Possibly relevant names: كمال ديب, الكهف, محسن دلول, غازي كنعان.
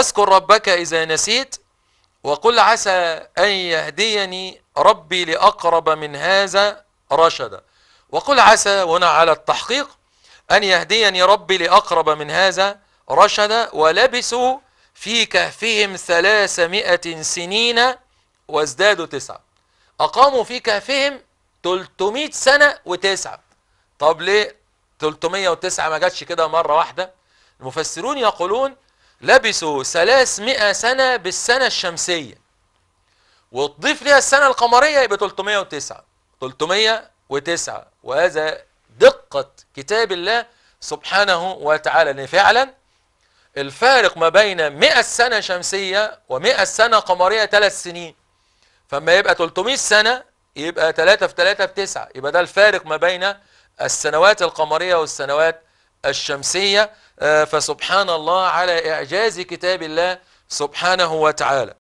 واذكر ربك إذا نسيت وقل عسى أن يهديني ربي لأقرب من هذا رشدا. وقل عسى هنا على التحقيق، أن يهديني ربي لأقرب من هذا رشدا. ولبثوا في كهفهم 300 سنين وازدادوا 9. أقاموا في كهفهم 300 سنة و9. طب ليه 309 ما جاتش كده مرة واحدة؟ المفسرون يقولون لبثوا 300 سنة بالسنة الشمسية، وتضيف ليها السنة القمرية يبقى 309. 309، وهذا دقة كتاب الله سبحانه وتعالى، لأن فعلا الفارق ما بين 100 سنة شمسية و100 سنة قمرية 3 سنين. فما يبقى 300 سنة يبقى 3 في 3 ب9، يبقى ده الفارق ما بين السنوات القمرية والسنوات الشمسية. فسبحان الله على إعجاز كتاب الله سبحانه وتعالى.